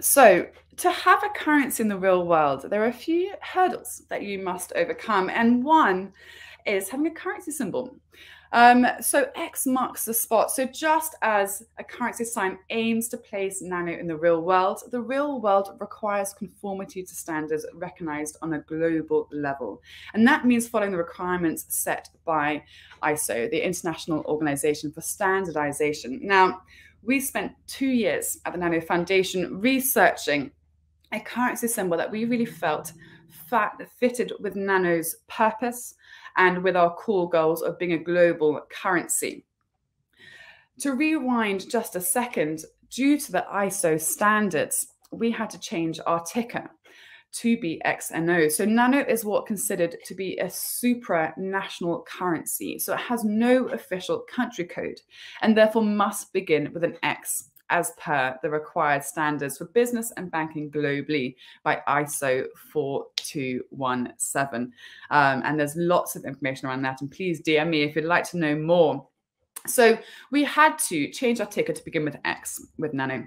So to have a currency in the real world, there are a few hurdles that you must overcome. And one is having a currency symbol. So X marks the spot. So just as a currency sign aims to place Nano in the real world requires conformity to standards recognized on a global level. And that means following the requirements set by ISO, the International Organization for Standardization. Now, we spent 2 years at the Nano Foundation researching a currency symbol that we really felt fitted with Nano's purpose and with our core goals of being a global currency. To rewind just a second, due to the ISO standards, we had to change our ticker to be XNO. So Nano is what considered to be a supranational currency. So it has no official country code and therefore must begin with an X as per the required standards for business and banking globally by ISO 4217. And there's lots of information around that. And please DM me if you'd like to know more. So we had to change our ticker to begin with X with Nano.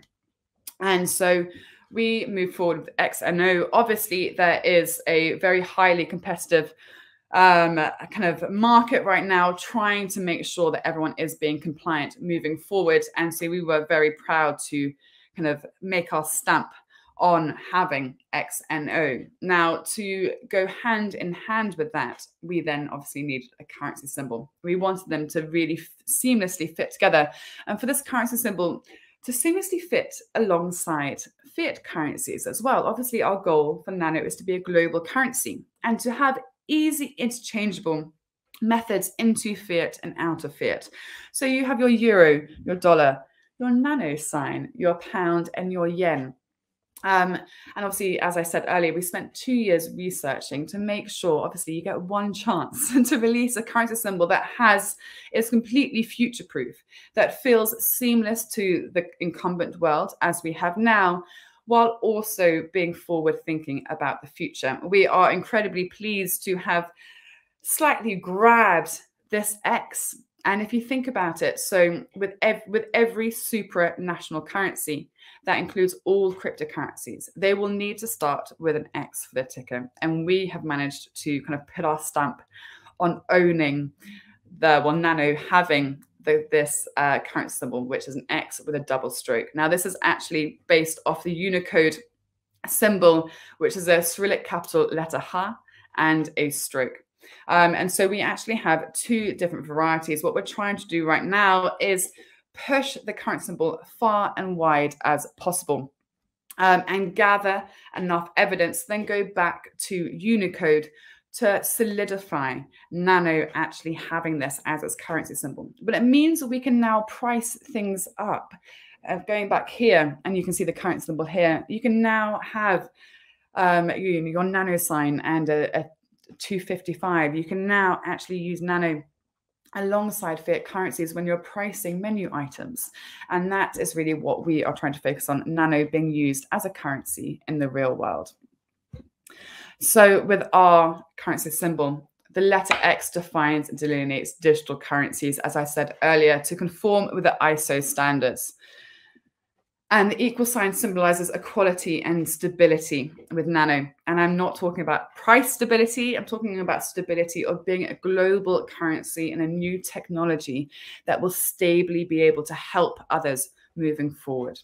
And so we move forward with XNO. Obviously, there is a very highly competitive kind of market right now, trying to make sure that everyone is being compliant moving forward. And so we were very proud to kind of make our stamp on having XNO. Now, to go hand in hand with that, we then obviously needed a currency symbol. We wanted them to really seamlessly fit together. And for this currency symbol to seamlessly fit alongside fiat currencies as well, obviously our goal for Nano is to be a global currency and to have easy interchangeable methods into fiat and out of fiat. So you have your euro, your dollar, your nano sign, your pound, and your yen. And obviously, as I said earlier, we spent 2 years researching to make sure, obviously, you get one chance to release a currency symbol that is completely future-proof, that feels seamless to the incumbent world as we have now, while also being forward-thinking about the future. We are incredibly pleased to have slightly grabbed this X. And if you think about it, so with every supranational currency, that includes all cryptocurrencies, they will need to start with an X for their ticker. And we have managed to kind of put our stamp on owning the, well, Nano having this currency symbol, which is an X with a double stroke. Now, this is actually based off the Unicode symbol, which is a Cyrillic capital letter H and a stroke. And so we actually have two different varieties. What we're trying to do right now is push the currency symbol far and wide as possible and gather enough evidence, then go back to Unicode to solidify Nano actually having this as its currency symbol. But it means we can now price things up. Going back here, and you can see the currency symbol here, you can now have your Nano sign and a 255. You can now actually use Nano alongside fiat currencies when you're pricing menu items. And that is really what we are trying to focus on, Nano being used as a currency in the real world. So with our currency symbol, the letter X defines and delineates digital currencies, as I said earlier, to conform with the ISO standards. And the equal sign symbolizes equality and stability with Nano. And I'm not talking about price stability. I'm talking about stability of being a global currency and a new technology that will stably be able to help others moving forward.